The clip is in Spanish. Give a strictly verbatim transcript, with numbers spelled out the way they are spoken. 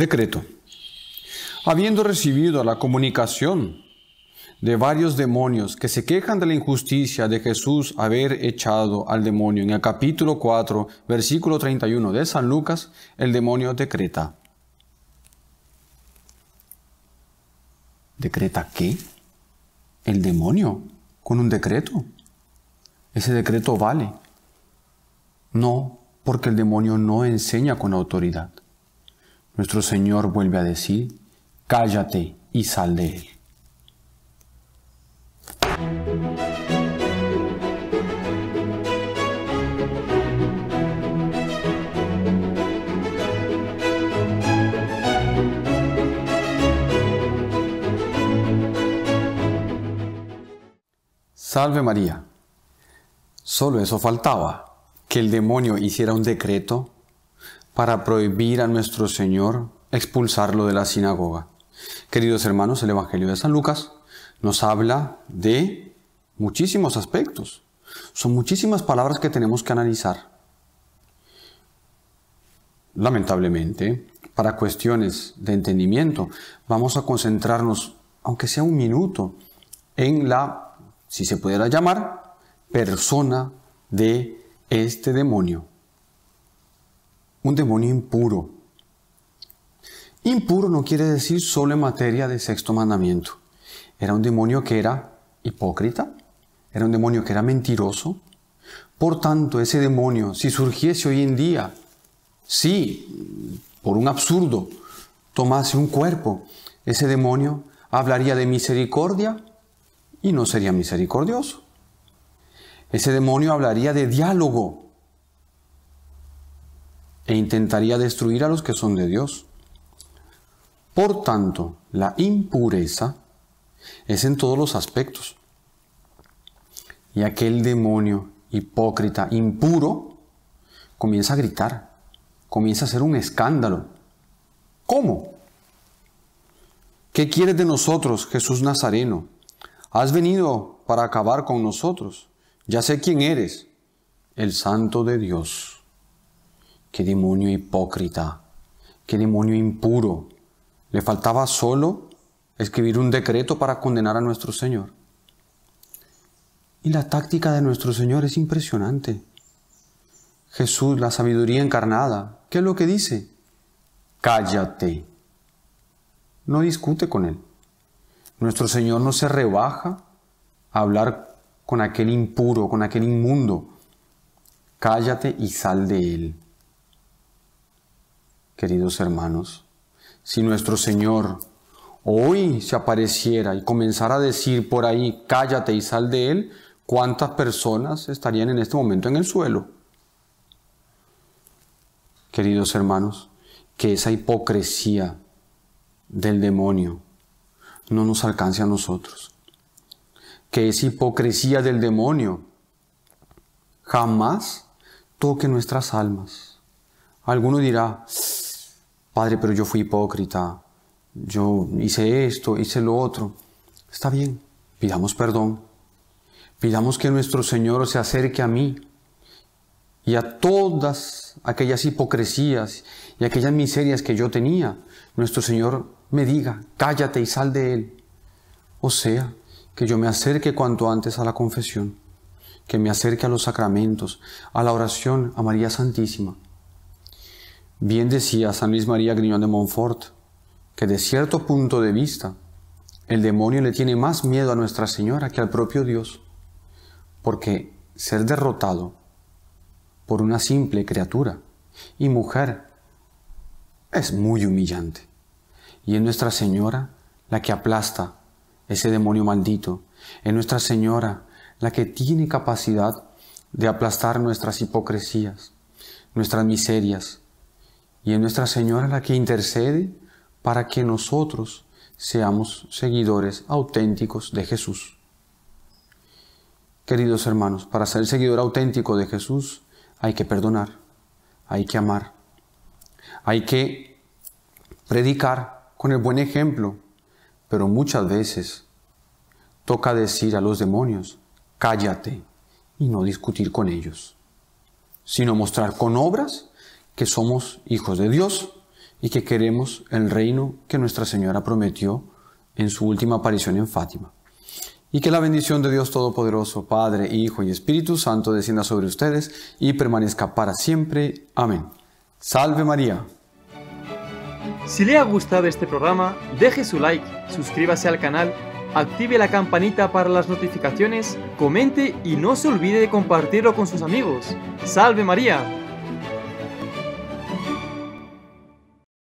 Decreto. Habiendo recibido la comunicación de varios demonios que se quejan de la injusticia de Jesús haber echado al demonio, en el capítulo cuatro, versículo treinta y uno de San Lucas, el demonio decreta. ¿Decreta qué? El demonio, con un decreto. Ese decreto vale. No, porque el demonio no enseña con autoridad. Nuestro Señor vuelve a decir, cállate y sal de él. Salve María. Solo eso faltaba, que el demonio hiciera un decreto para prohibir a nuestro Señor expulsarlo de la sinagoga. Queridos hermanos, el Evangelio de San Lucas nos habla de muchísimos aspectos. Son muchísimas palabras que tenemos que analizar. Lamentablemente, para cuestiones de entendimiento, vamos a concentrarnos, aunque sea un minuto, en la, si se pudiera llamar, persona de este demonio. Un demonio impuro. Impuro no quiere decir solo en materia de sexto mandamiento. Era un demonio que era hipócrita, era un demonio que era mentiroso. Por tanto, ese demonio, si surgiese hoy en día, si, por un absurdo, tomase un cuerpo, ese demonio hablaría de misericordia, y no sería misericordioso. Ese demonio hablaría de diálogo e intentaría destruir a los que son de Dios. Por tanto, la impureza es en todos los aspectos. Y aquel demonio hipócrita, impuro, comienza a gritar, comienza a hacer un escándalo. ¿Cómo? ¿Qué quieres de nosotros, Jesús Nazareno? Has venido para acabar con nosotros. Ya sé quién eres, el Santo de Dios. Qué demonio hipócrita, qué demonio impuro. Le faltaba solo escribir un decreto para condenar a nuestro Señor. Y la táctica de nuestro Señor es impresionante. Jesús, la sabiduría encarnada, ¿qué es lo que dice? Cállate. No discute con él. Nuestro Señor no se rebaja a hablar con aquel impuro, con aquel inmundo. Cállate y sal de él. Queridos hermanos, si nuestro Señor hoy se apareciera y comenzara a decir por ahí, cállate y sal de él, ¿cuántas personas estarían en este momento en el suelo? Queridos hermanos, que esa hipocresía del demonio no nos alcance a nosotros. Que esa hipocresía del demonio jamás toque nuestras almas. Alguno dirá, Padre, pero yo fui hipócrita, yo hice esto, hice lo otro. Está bien, pidamos perdón. Pidamos que nuestro Señor se acerque a mí y a todas aquellas hipocresías y aquellas miserias que yo tenía. Nuestro Señor me diga, cállate y sal de él. O sea, que yo me acerque cuanto antes a la confesión, que me acerque a los sacramentos, a la oración, a María Santísima. Bien decía San Luis María Griñón de Montfort, que de cierto punto de vista, el demonio le tiene más miedo a Nuestra Señora que al propio Dios, porque ser derrotado por una simple criatura y mujer es muy humillante. Y es Nuestra Señora la que aplasta ese demonio maldito. Es Nuestra Señora la que tiene capacidad de aplastar nuestras hipocresías, nuestras miserias. Y es Nuestra Señora la que intercede para que nosotros seamos seguidores auténticos de Jesús. Queridos hermanos, para ser seguidor auténtico de Jesús hay que perdonar, hay que amar, hay que predicar con el buen ejemplo, pero muchas veces toca decir a los demonios, cállate, y no discutir con ellos, sino mostrar con obras que somos hijos de Dios, y que queremos el reino que Nuestra Señora prometió en su última aparición en Fátima. Y que la bendición de Dios Todopoderoso, Padre, Hijo y Espíritu Santo descienda sobre ustedes y permanezca para siempre. Amén. ¡Salve María! Si le ha gustado este programa, deje su like, suscríbase al canal, active la campanita para las notificaciones, comente y no se olvide de compartirlo con sus amigos. ¡Salve María!